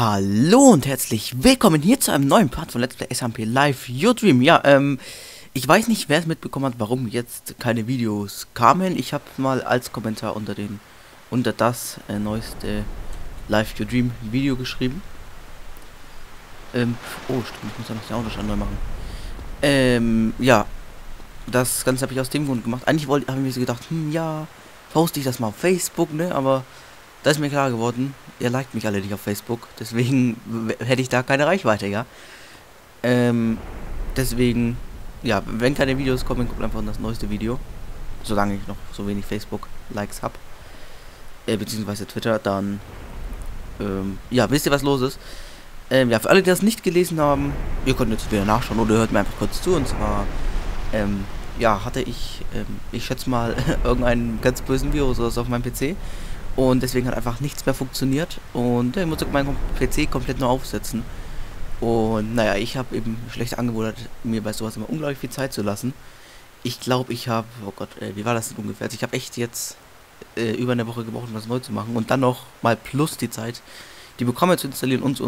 Hallo und herzlich willkommen hier zu einem neuen Part von Let's Play SMP Live Your Dream. Ja, ich weiß nicht, wer es mitbekommen hat, warum jetzt keine Videos kamen. Ich habe mal als Kommentar unter das neueste Live Your Dream Video geschrieben. Oh, stimmt, ich muss ja noch den Autostand neu machen. Ja, das Ganze habe ich aus dem Grund gemacht. Eigentlich habe ich mir so gedacht, ja, poste ich das mal auf Facebook, ne, aber da ist mir klar geworden, ihr liked mich alle nicht auf Facebook, deswegen hätte ich da keine Reichweite, ja. Deswegen, ja, wenn keine Videos kommen, kommt einfach in das neueste Video. Solange ich noch so wenig Facebook-Likes habe, beziehungsweise Twitter, dann, ja, wisst ihr, was los ist. Ja, für alle, die das nicht gelesen haben, ihr könnt jetzt wieder nachschauen oder hört mir einfach kurz zu. Und zwar, ja, hatte ich, ich schätze mal, irgendeinen ganz bösen Virus oder so auf meinem PC. Und deswegen hat einfach nichts mehr funktioniert und ich musste meinen PC komplett neu aufsetzen. Und naja, ich habe eben schlechte Angewohnheit, mir bei sowas immer unglaublich viel Zeit zu lassen. Ich glaube, ich habe, oh Gott, wie war das denn ungefähr? Also ich habe echt jetzt über eine Woche gebraucht, um das neu zu machen. Und dann noch mal plus die Zeit, die Programme zu installieren und,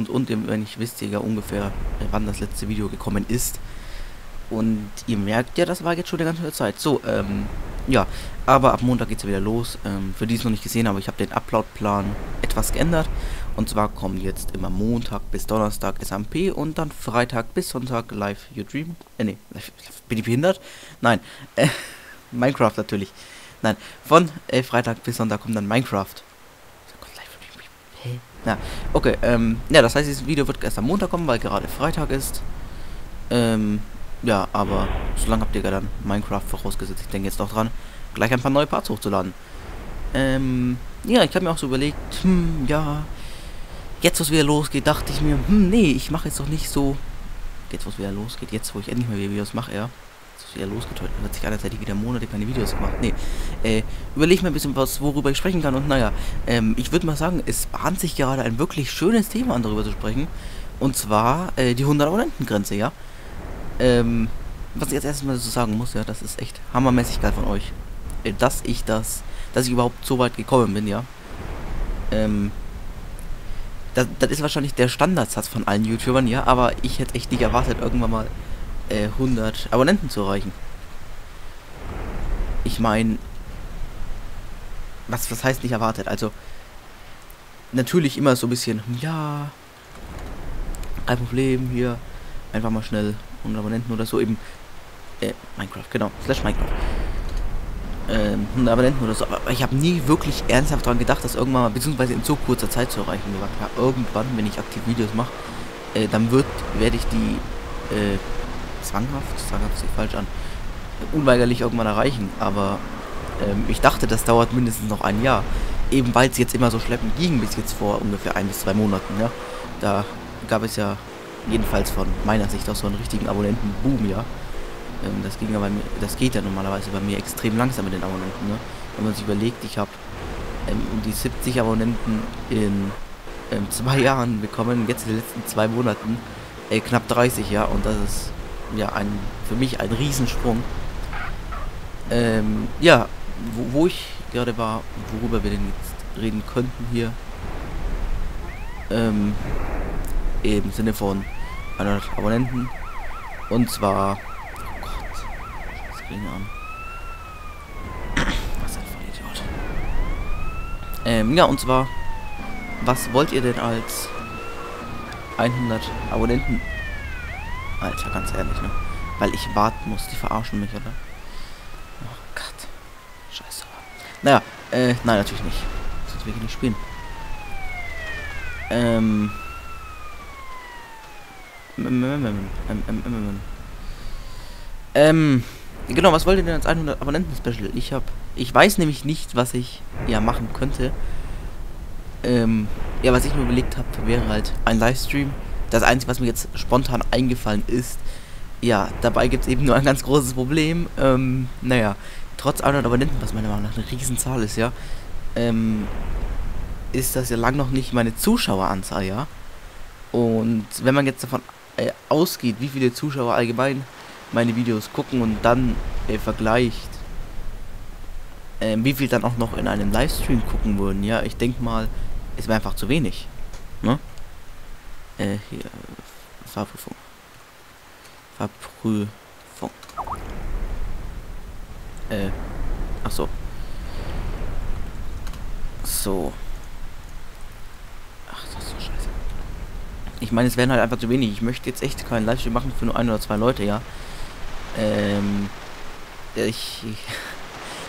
wenn ich wisst ja ungefähr, wann das letzte Video gekommen ist. Und ihr merkt ja, das war jetzt schon die ganze Zeit. So, ja, aber ab Montag geht's ja wieder los. Für die es noch nicht gesehen haben, ich habe den Upload-Plan etwas geändert. Und zwar kommen jetzt immer Montag bis Donnerstag SMP und dann Freitag bis Sonntag Live Your Dream. Nee, bin ich behindert? Nein, Minecraft natürlich. Nein, von Freitag bis Sonntag kommt dann Minecraft. Ja, okay, ja, das heißt, dieses Video wird erst am Montag kommen, weil gerade Freitag ist. Ja, aber solange habt ihr ja dann Minecraft vorausgesetzt. Ich denke jetzt noch dran, gleich ein paar neue Parts hochzuladen. Ja, ich habe mir auch so überlegt, ja, jetzt was wieder losgeht, dachte ich mir, nee, ich mache jetzt doch nicht so, jetzt was wieder losgeht, jetzt wo ich endlich mal wieder Videos mache, ja, jetzt was wieder losgeht, heute hat sich einerseits wieder Monate keine Videos gemacht, nee, überleg mir ein bisschen was, worüber ich sprechen kann und naja, ich würde mal sagen, es bahnt sich gerade ein wirklich schönes Thema an, darüber zu sprechen, und zwar die 100-Abonnenten-Grenze, ja. Was ich jetzt erstmal so sagen muss, ja, das ist echt hammermäßig geil von euch, dass ich überhaupt so weit gekommen bin, ja. Das ist wahrscheinlich der Standardsatz von allen YouTubern, ja, aber ich hätte echt nicht erwartet, irgendwann mal 100 Abonnenten zu erreichen. Ich meine, was heißt nicht erwartet? Also, natürlich immer so ein bisschen, ja, kein Problem, hier, einfach mal schnell 100 Abonnenten oder so eben, Minecraft, genau, /Minecraft, 100 Abonnenten oder so, aber ich habe nie wirklich ernsthaft daran gedacht, dass irgendwann mal, beziehungsweise in so kurzer Zeit zu erreichen, ja, irgendwann, wenn ich aktiv Videos mache, dann werde ich die, zwanghaft sich falsch an, unweigerlich irgendwann erreichen, aber, ich dachte, das dauert mindestens noch ein Jahr, eben weil es jetzt immer so schleppend ging, bis jetzt vor ungefähr 1 bis 2 Monaten, ja, da gab es ja, jedenfalls von meiner Sicht aus so einen richtigen Abonnenten-Boom, ja. Das geht ja normalerweise bei mir extrem langsam mit den Abonnenten, ne? Wenn man sich überlegt, ich habe um die 70 Abonnenten in 2 Jahren bekommen, jetzt in den letzten 2 Monaten knapp 30, ja. Und das ist ja für mich ein Riesensprung. Ja, wo ich gerade war, worüber wir denn jetzt reden könnten hier, im Sinne von 100 Abonnenten. Und zwar, oh Gott, das klingt an. Was ein Vollidiot. Ja, und zwar, was wollt ihr denn als 100 Abonnenten? Alter, ganz ehrlich, ne? Weil ich warten muss, die verarschen mich, oder? Oh Gott. Scheiße. Naja, nein, natürlich nicht. Sonst will ich nicht spielen. Genau, was wollt ihr denn als 100 Abonnenten-Special? Ich weiß nämlich nicht, was ich ja machen könnte. Ja, was ich mir überlegt habe, wäre halt ein Livestream. Das Einzige, was mir jetzt spontan eingefallen ist, ja, dabei gibt es eben nur ein ganz großes Problem. Naja, trotz 100 Abonnenten, was meiner Meinung nach eine Riesenzahl ist, ja, ist das ja lang noch nicht meine Zuschaueranzahl, ja. Und wenn man jetzt davon ausgeht, wie viele Zuschauer allgemein meine Videos gucken und dann vergleicht, wie viel dann auch noch in einem Livestream gucken würden, ja, ich denke mal, es wäre einfach zu wenig, ne? hier, Fahrprüfung. Fahrprüfung. Ach so. So. Ach, das ist so scheiße. Ich meine, es werden halt einfach zu wenig. Ich möchte jetzt echt keinen Livestream machen für nur 1 oder 2 Leute, ja.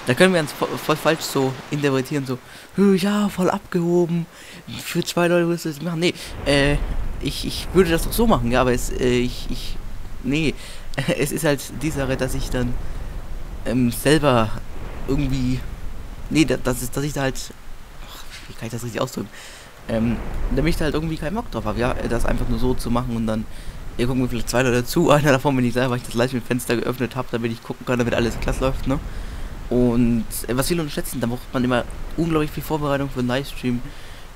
Da können wir uns voll falsch so interpretieren, so, ja, voll abgehoben, für 2 Leute willst du das machen, nee, ich würde das doch so machen, ja, aber es, nee, es ist halt die Sache, dass ich dann, selber irgendwie, nee, dass ich da halt, ach, wie kann ich das richtig ausdrücken, damit ich da halt irgendwie keinen Bock drauf habe, ja, das einfach nur so zu machen und dann, hier gucken wir vielleicht 2 Leute zu, einer davon bin ich selber, weil ich das gleich mit dem Fenster geöffnet habe, damit ich gucken kann, damit alles klasse läuft, ne. Und was viele unterschätzen, da braucht man immer unglaublich viel Vorbereitung für einen Livestream.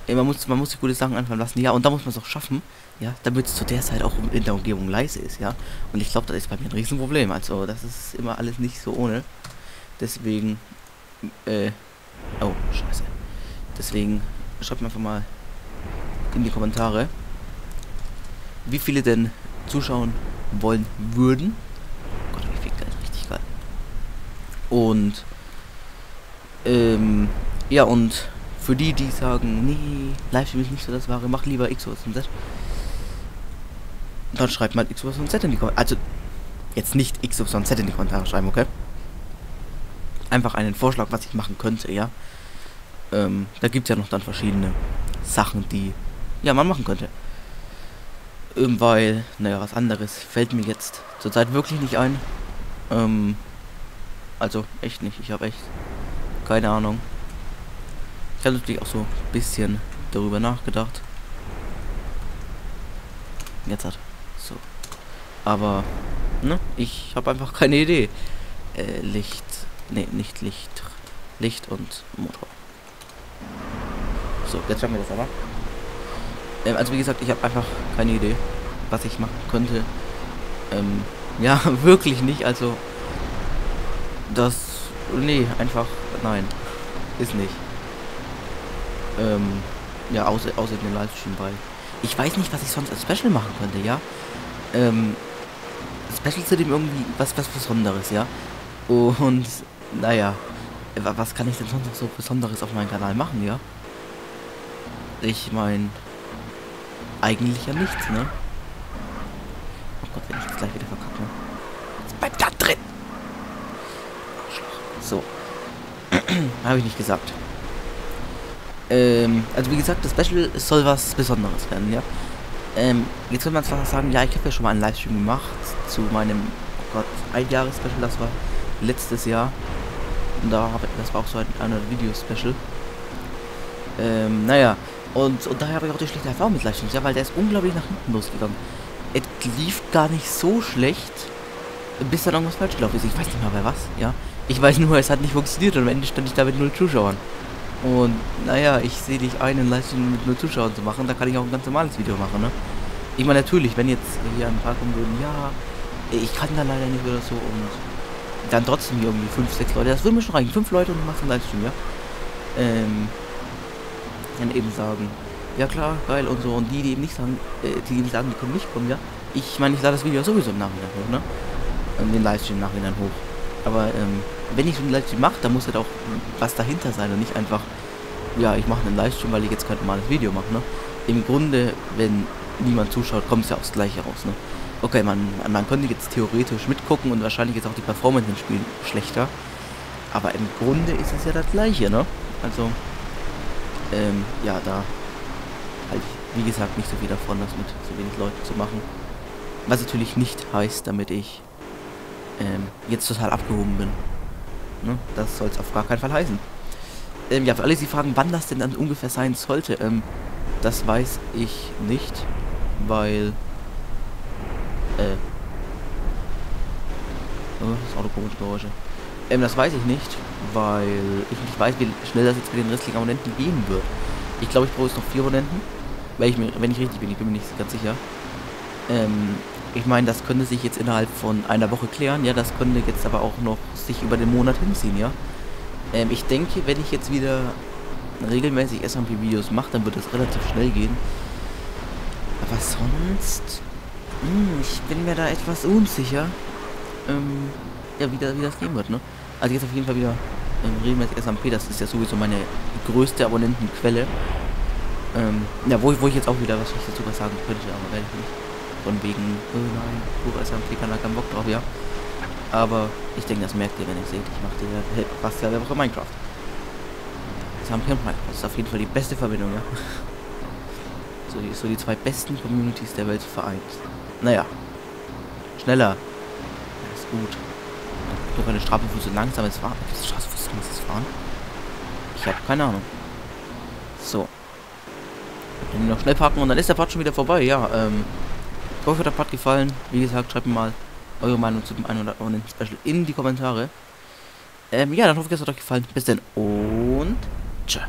Man muss sich gute Sachen anfangen lassen, ja, und da muss man es auch schaffen, ja, damit es zu der Zeit auch in der Umgebung leise ist, ja. Und ich glaube, das ist bei mir ein Riesenproblem, also das ist immer alles nicht so ohne. Deswegen, oh, scheiße. Deswegen schreibt mir einfach mal in die Kommentare, wie viele denn zuschauen wollen würden. Gott, wie viel Geld, richtig geil. Und ja, und für die, die sagen, nee, Livestream ist nicht so das Wahre, mach lieber X, Y und Z, dann schreibt mal X, Y und Z in die Kommentare. Also, jetzt nicht X, Y und Z in die Kommentare schreiben, okay? Einfach einen Vorschlag, was ich machen könnte, ja? Da gibt es ja noch dann verschiedene Sachen, die, ja, man machen könnte. Weil, naja, was anderes fällt mir jetzt zurzeit wirklich nicht ein. Also, echt nicht. Ich habe echt keine Ahnung. Ich habe natürlich auch so ein bisschen darüber nachgedacht. Jetzt hat. So. Aber, ne? Ich habe einfach keine Idee. Licht. Ne, nicht Licht. Licht und Motor. So, jetzt schauen wir das aber. Also, wie gesagt, ich habe einfach keine Idee, was ich machen könnte. Ja, wirklich nicht. Also, das, nee, einfach, nein, ist nicht. Ja, außer dem Livestream bei. Ich weiß nicht, was ich sonst als Special machen könnte, ja. Special zu dem irgendwie was Besonderes, ja. Und, naja, was kann ich denn sonst noch so Besonderes auf meinem Kanal machen, ja? Ich meine, eigentlich ja nichts, ne? Oh Gott, wenn ich jetzt gleich wieder verkacke. Jetzt bleibt da drin! So. Habe ich nicht gesagt. Also wie gesagt, das Special soll was Besonderes werden, ja. Jetzt könnte man zwar sagen, ja, ich habe ja schon mal einen Livestream gemacht zu meinem, oh Gott, Einjahres-Special, das war letztes Jahr. Und da habe ich, das war auch so ein 100-Video-Special. Naja, und daher habe ich auch die schlechte Erfahrung mit Livestreams, ja, weil der ist unglaublich nach hinten losgegangen. Es lief gar nicht so schlecht, bis dann irgendwas falsch gelaufen ist. Ich weiß nicht mal bei was, ja. Ich weiß nur, es hat nicht funktioniert und am Ende stand ich da mit 0 Zuschauern. Und naja, ich sehe dich einen Livestream mit 0 Zuschauern zu machen, da kann ich auch ein ganz normales Video machen, ne? Ich meine, natürlich, wenn jetzt hier ein paar kommen würden, ja, ich kann da leider nicht oder so und dann trotzdem hier irgendwie 5, 6 Leute, das würde mir schon reichen, 5 Leute und du machst einen Livestream, ja? Dann eben sagen, ja klar, geil und so, und die, die eben nicht sagen, die können nicht kommen, ja? Ich meine, ich lade das Video sowieso im Nachhinein hoch, ne? Den Livestream im Nachhinein hoch. Aber wenn ich so einen Livestream mache, dann muss halt auch was dahinter sein und nicht einfach, ja, ich mache einen Livestream, weil ich jetzt kein normales Video mache, ne? Im Grunde, wenn niemand zuschaut, kommt es ja aufs Gleiche raus, ne? Okay, man könnte jetzt theoretisch mitgucken und wahrscheinlich jetzt auch die Performance im Spiel schlechter, aber im Grunde ist es ja das Gleiche, ne? Also, ja, da halt, wie gesagt, nicht so viel davon, das mit so wenig Leuten zu machen. Was natürlich nicht heißt, damit ich jetzt total abgehoben bin. Ne? Das soll es auf gar keinen Fall heißen. Ja, für alle, die fragen, wann das denn dann ungefähr sein sollte, das weiß ich nicht, weil oh, das Auto komische Geräusche. Das weiß ich nicht, weil ich nicht weiß, wie schnell das jetzt mit den restlichen Abonnenten gehen wird. Ich glaube, ich brauche jetzt noch 4 Abonnenten, wenn ich richtig bin, ich bin mir nicht ganz sicher. Ich meine, das könnte sich jetzt innerhalb von einer Woche klären, ja, das könnte jetzt aber auch noch sich über den Monat hinziehen, ja. Ich denke, wenn ich jetzt wieder regelmäßig SMP-Videos mache, dann wird das relativ schnell gehen. Aber sonst... ich bin mir da etwas unsicher. Ja, wie das gehen wird, ne? Also jetzt auf jeden Fall wieder regelmäßig SMP, das ist ja sowieso meine größte Abonnentenquelle. Ja, wo ich jetzt auch wieder was dazu sagen könnte, aber werde ich nicht. Von wegen, oh nein, pure SMP kann da keinen Bock drauf, ja. Aber ich denke, das merkt ihr, wenn ihr seht, ich mache dir fast jede Woche Minecraft. SMP und Minecraft, das ist auf jeden Fall die beste Verbindung, ja. So die zwei besten Communities der Welt vereint. Naja. Schneller. Das ist gut. Doch eine Strafe für so langsames Fahren. Ist das Strafe für so langsames Fahren? Ich habe keine Ahnung. So. Dann noch schnell parken und dann ist der Part schon wieder vorbei. Ja, ich hoffe, euch hat der Part gefallen. Wie gesagt, schreibt mir mal eure Meinung zu dem 100 Special in die Kommentare. Ja, dann hoffe ich, es hat euch gefallen. Bis dann und tschö.